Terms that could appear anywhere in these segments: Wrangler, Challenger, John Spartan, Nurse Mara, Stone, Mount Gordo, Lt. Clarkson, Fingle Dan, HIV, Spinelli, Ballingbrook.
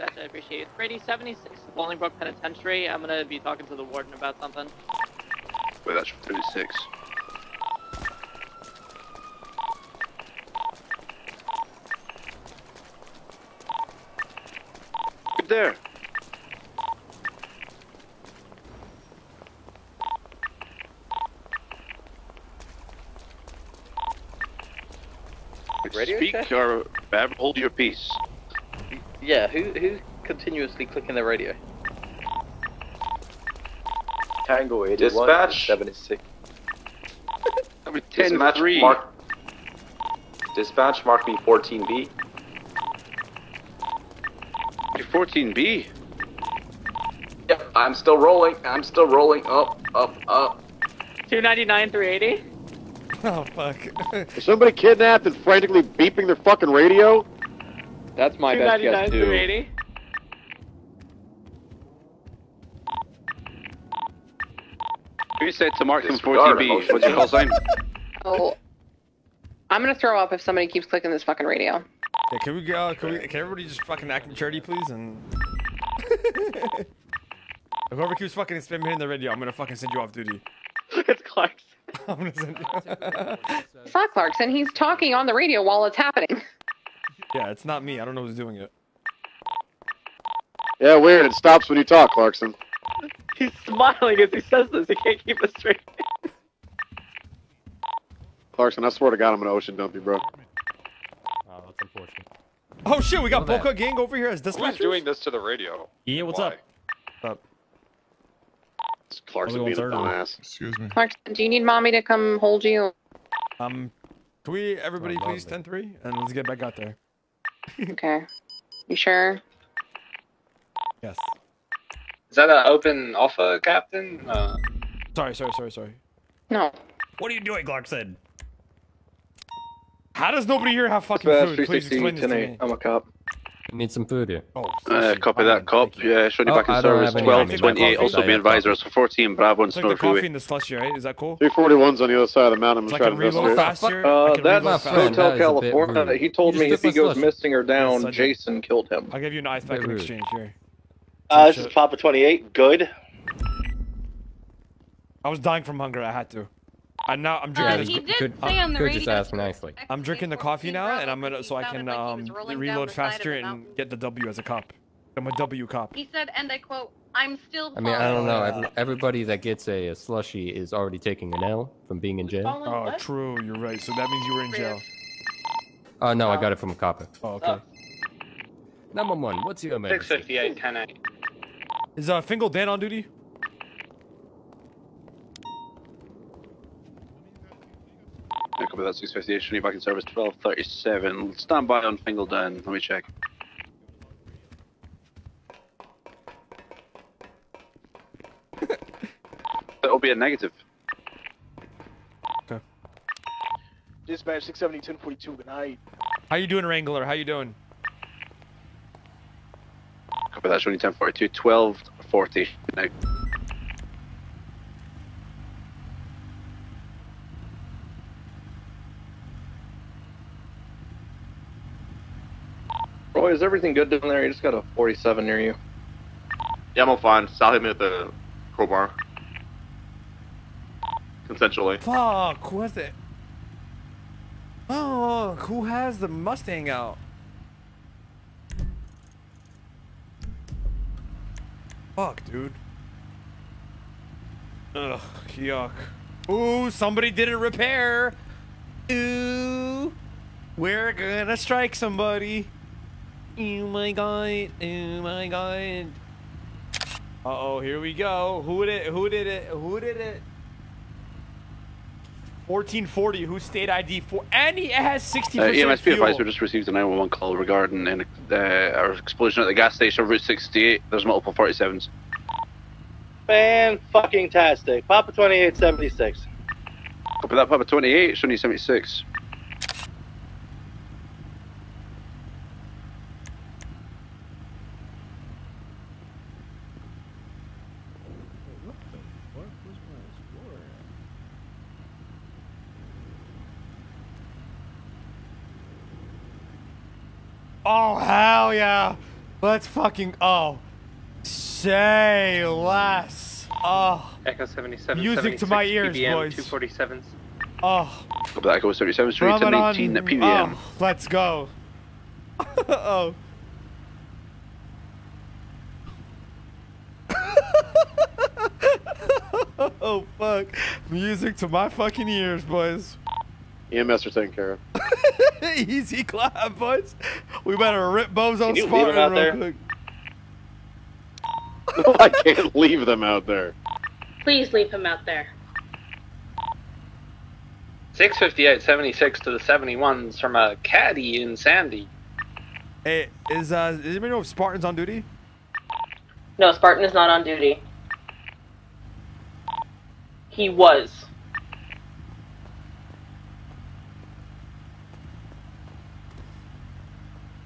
Dispatch, I appreciate it. 3076 Ballingbrook Penitentiary. I'm gonna be talking to the warden about something. Wait, that's from 36. Good there. Radio speak check? Or hold your peace. Yeah, who's continuously clicking the radio? Tango 81, dispatch 76. I mean, 10 dispatch, dispatch, mark me 14B. 14B? Yep, I'm still rolling. Up, up. 299, 380. Oh, fuck. Is somebody kidnapped and frantically beeping their fucking radio? That's my best guess, too. You said to mark him 14B. What's your call sign? Oh. I'm gonna throw up if somebody keeps clicking this fucking radio. Yeah, can we go? Can everybody just fucking act in charity, please? And whoever keeps fucking spamming hitting the radio, I'm gonna fucking send you off duty. It's Clarkson. I'm gonna send you. It's not Clarkson. He's talking on the radio while it's happening. Yeah, it's not me. I don't know who's doing it. Yeah, weird. It stops when you talk, Clarkson. He's smiling as he says this. He can't keep it straight. Clarkson, I swear to God, I'm gonna ocean dump you, bro. Oh, that's unfortunate. Oh shit, we got Boca Gang over here as dispatchers. Who's doing this to the radio? Yeah, what's up? What's up? Clarkson being a dumbass. Excuse me. Clarkson, do you need mommy to come hold you? Can we, everybody, please 10-3, and let's get back out there. Okay. You sure? Yes. Is that an open offer, Captain? Sorry. No. What are you doing, Clarkson? How does nobody here have fucking food? Please explain this to me. I'm a cop. I need some food here. Oh, copy that, cop. Yeah, shortly back in service. 1228. Also be advisors. 14 Bravo and Snow Freeway. In the slushy, right? Is that cool? 341's on the other side of the mountain. I'm trying to investigate. That's Hotel California. He told me if he goes missing or down, Jason killed him. I'll give you an ice pack in exchange here. This is Papa 28. Good. I was dying from hunger. I had to. I'm drinking. I'm drinking the coffee now, and I'm gonna reload faster and get the W as a cop. I'm a W cop. He said, and I quote, "I'm still." I mean, I don't know. Everybody that gets a slushy is already taking an L from being in jail. Oh, true. You're right. So that means you were in jail. Oh no, I got it from a cop. Oh, okay. Number one. What's your name? 658 10-8. Is Fingle Dan on duty? Copy that, 658, should be back in service, 1237. Stand by on Fingle Dan, let me check. That'll be a negative. Okay. Dispatch 670-1042, good night. How you doing, Wrangler? How you doing? Copy that, showing 1042, 1240, good night. Is everything good down there? You just got a 47 near you. Yeah, I'm all fine. Sal hit me with the crowbar. Consensually. Fuck, who has it? Oh, who has the Mustang out? Fuck, dude. Ugh, yuck. Ooh, somebody did a repair. Ooh, we're gonna strike somebody. Oh my god, oh my god. Uh-oh, here we go. Who did it? 1440, who stayed ID for? And he has 60% EMSP advisor just received a 911 call regarding an explosion at the gas station, Route 68. There's multiple 47s. Fan-fucking-tastic. Papa 2876. Copy that, Papa 28, Shawnee 76. Oh, hell yeah. Let's fucking, oh. Say less. Oh. Echo 77. Music to my ears, PBM, boys. 247s. Oh. Echo 77, street 1018 at PBM. Oh, let's go. Oh. Oh, fuck. Music to my fucking ears, boys. EMS are taken care of. Easy clap, boys. We better rip Bo's on Spartan real quick. I can't leave them out there. Please leave him out there. 658-76 to the 71s from a caddy in Sandy. Hey, is anybody know if Spartan's on duty? No, Spartan is not on duty. He was.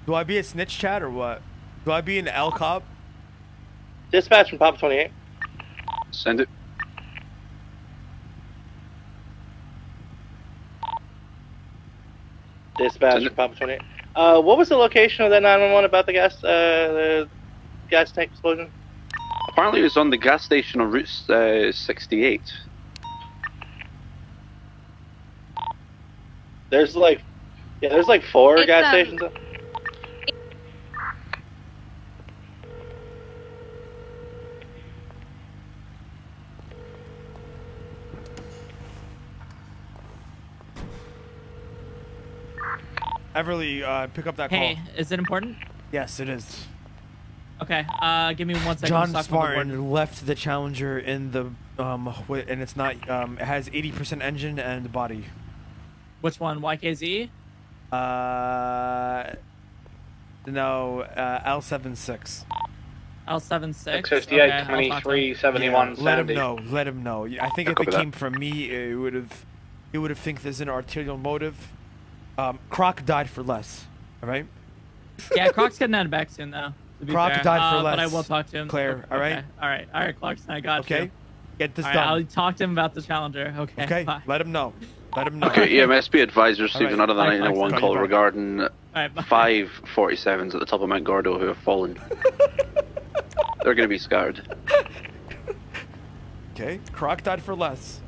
Do I be a snitch, Chad, or what? Do I be an L cop? Dispatch from Pop 28. Send it. Dispatch from Pop 28. What was the location of that 911 about the gas tank explosion? Apparently, it was on the gas station on Route 68. There's like, yeah, there's like four gas stations. Everly, pick up that call. Hey, is it important? Yes, it is. Okay, give me 1 second. John Spartan left the Challenger in the, and it's not, it has 80% engine and body. Which one, YKZ? No, L76. L76? 658, 23, 71, 70. Let him know, let him know. I think if it came from me, it would have, he would have think there's an arterial motive. Croc died for less, alright? Yeah, Croc's getting out of back soon, though. Croc fair. Died for less. But I will talk to him. Claire, alright? Okay. Alright, alright, Clarkson, I got you. Okay, get this done. Right, I'll talk to him about the Challenger. Okay, okay. Bye. Let him know. Let him know. Okay, EMS be advised received another 911 call regarding 547s at the top of Mount Gordo who have fallen. They're going to be scarred. Okay, Croc died for less.